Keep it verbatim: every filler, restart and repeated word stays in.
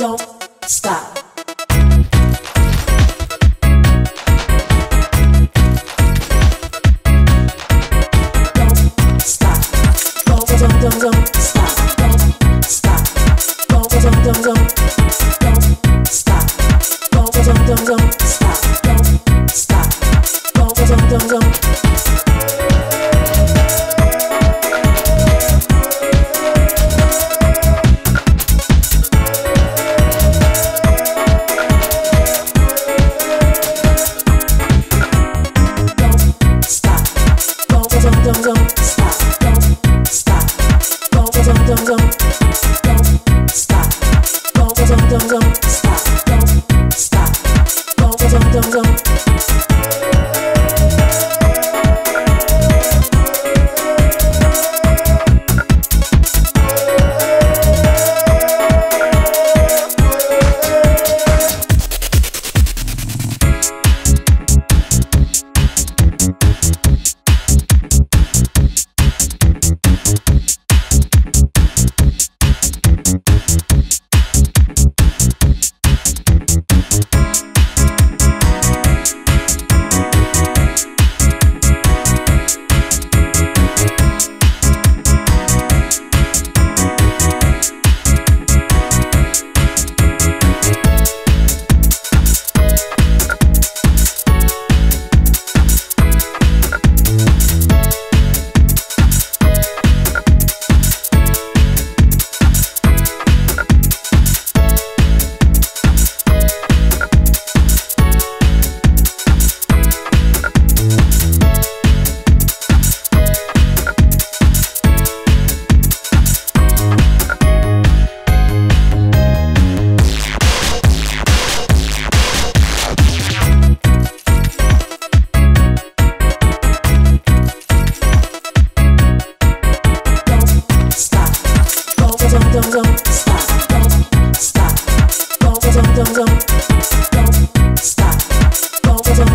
don't stop. Don't stop. Don't, don't, don't, don't stop. Don't stop. Don't, don't, don't, don't stop. Don't, don't, don't, don't stop. Don't stop. Don't, don't, don't, don't stop.